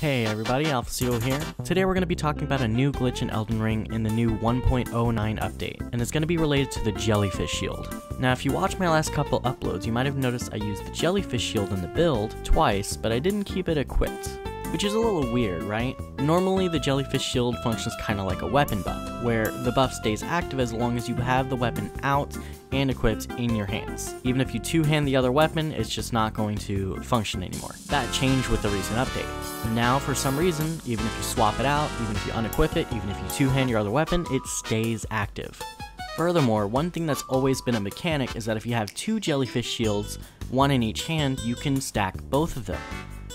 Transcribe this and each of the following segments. Hey everybody, AlphaSeagull here. Today we're going to be talking about a new glitch in Elden Ring in the new 1.09 update, and it's going to be related to the Jellyfish Shield. Now if you watched my last couple uploads, you might have noticed I used the Jellyfish Shield in the build twice, but I didn't keep it equipped. Which is a little weird, right? Normally the Jellyfish Shield functions kind of like a weapon buff, where the buff stays active as long as you have the weapon out and equipped in your hands. Even if you two-hand the other weapon, it's just not going to function anymore. That changed with the recent update. Now for some reason, even if you swap it out, even if you unequip it, even if you two-hand your other weapon, it stays active. Furthermore, one thing that's always been a mechanic is that if you have two Jellyfish Shields, one in each hand, you can stack both of them.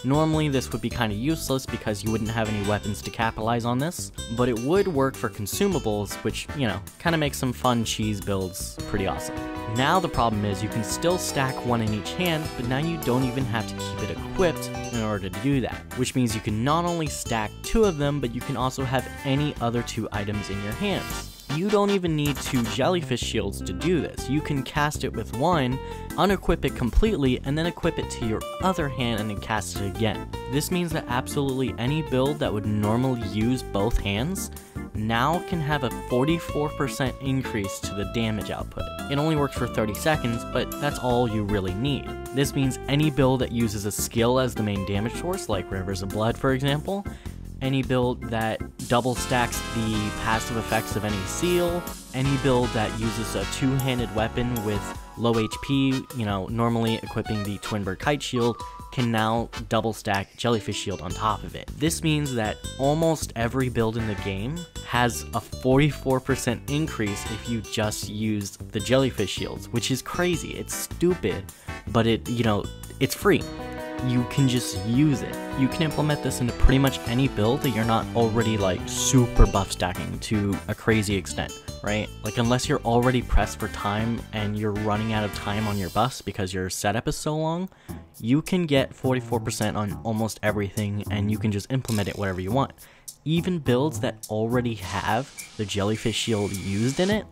Normally this would be kind of useless because you wouldn't have any weapons to capitalize on this, but it would work for consumables, which, you know, kind of makes some fun cheese builds pretty awesome. Now the problem is you can still stack one in each hand, but now you don't even have to keep it equipped in order to do that, which means you can not only stack two of them, but you can also have any other two items in your hands. You don't even need two Jellyfish Shields to do this. You can cast it with one, unequip it completely, and then equip it to your other hand and then cast it again. This means that absolutely any build that would normally use both hands now can have a 44% increase to the damage output. It only works for 30 seconds, but that's all you really need. This means any build that uses a skill as the main damage source, like Rivers of Blood for example, any build that double stacks the passive effects of any seal, any build that uses a two-handed weapon with low HP, you know, normally equipping the Twinbird Kite Shield, can now double stack Jellyfish Shield on top of it. This means that almost every build in the game has a 44% increase if you just used the Jellyfish Shields, which is crazy. It's stupid, but it, you know, it's free. You can just use it. You can implement this into pretty much any build that you're not already like super buff stacking to a crazy extent, right? Like unless you're already pressed for time and you're running out of time on your buffs because your setup is so long, you can get 44% on almost everything and you can just implement it wherever you want. Even builds that already have the Jellyfish Shield used in it,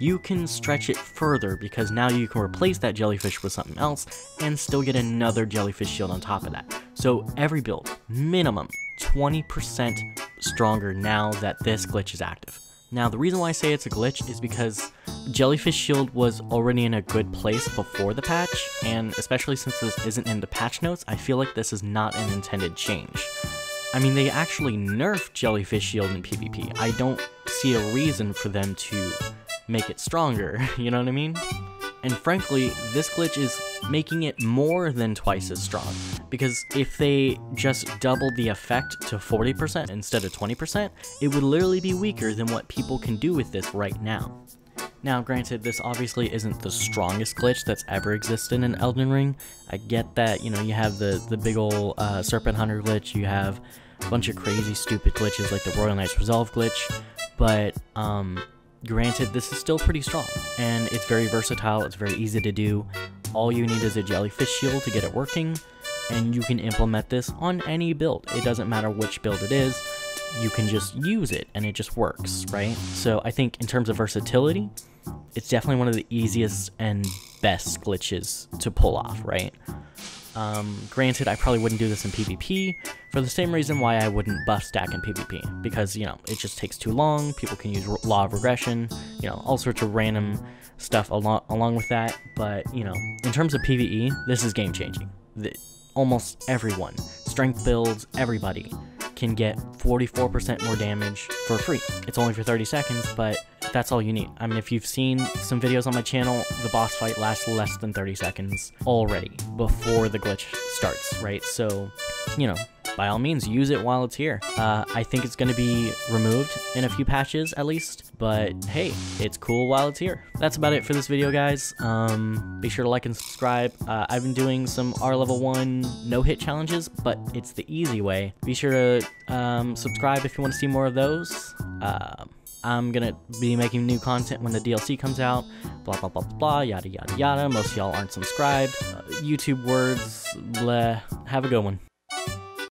you can stretch it further because now you can replace that jellyfish with something else and still get another Jellyfish Shield on top of that. So every build, minimum 20% stronger now that this glitch is active. Now the reason why I say it's a glitch is because Jellyfish Shield was already in a good place before the patch, and especially since this isn't in the patch notes, I feel like this is not an intended change. I mean, they actually nerfed Jellyfish Shield in PvP. I don't see a reason for them to make it stronger, you know what I mean? And frankly, this glitch is making it more than twice as strong, because if they just doubled the effect to 40% instead of 20%, it would literally be weaker than what people can do with this right now. Now granted, this obviously isn't the strongest glitch that's ever existed in Elden Ring. I get that, you know, you have the big ol' Serpent Hunter glitch, you have a bunch of crazy stupid glitches like the Royal Knights Resolve glitch, but granted, this is still pretty strong, and it's very versatile, it's very easy to do. All you need is a Jellyfish Shield to get it working, and you can implement this on any build. It doesn't matter which build it is, you can just use it, and it just works, right? So I think in terms of versatility, it's definitely one of the easiest and best glitches to pull off, right? Granted, I probably wouldn't do this in PvP for the same reason why I wouldn't buff stack in PvP, because, you know, it just takes too long. People can use Law of Regression, you know, all sorts of random stuff along with that. But, you know, in terms of PvE, this is game changing. Almost everyone, strength builds, everybody can get 44% more damage for free. It's only for 30 seconds, but that's all you need. I mean, if you've seen some videos on my channel, the boss fight lasts less than 30 seconds already before the glitch starts, right? So, you know, by all means, use it while it's here. I think it's going to be removed in a few patches at least, but hey, it's cool while it's here. That's about it for this video, guys. Be sure to like and subscribe. I've been doing some R level 1 no-hit challenges, but it's the easy way. Be sure to subscribe if you want to see more of those. I'm gonna be making new content when the DLC comes out, blah, blah, blah, blah, yada, yada, yada. Most of y'all aren't subscribed. YouTube words, bleh. Have a good one.